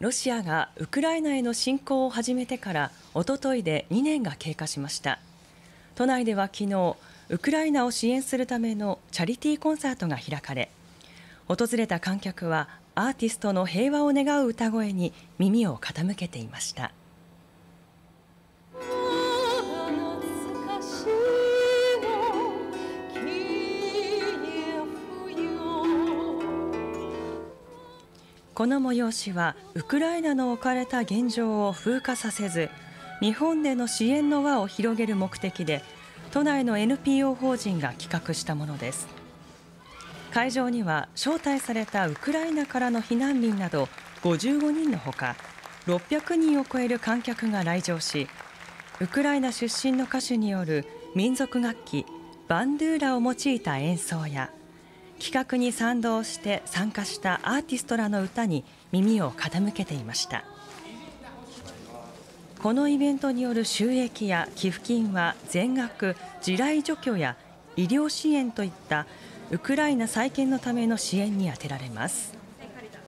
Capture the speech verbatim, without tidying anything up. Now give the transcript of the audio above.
ロシアがウクライナへの侵攻を始めてからおとといでにねんが経過しました。都内では昨日、ウクライナを支援するためのチャリティーコンサートが開かれ、訪れた観客はアーティストの平和を願う歌声に耳を傾けていました。この催しはウクライナの置かれた現状を風化させず、日本での支援の輪を広げる目的で、都内の エヌピーオー 法人が企画したものです。会場には招待されたウクライナからの避難民などごじゅうごにんのほか、ろっぴゃくにんを超える観客が来場し、ウクライナ出身の歌手による民族楽器バンドゥーラを用いた演奏や、企画に賛同して参加したアーティストらの歌に耳を傾けていました。このイベントによる収益や寄付金は全額地雷除去や医療支援といったウクライナ再建のための支援に充てられます。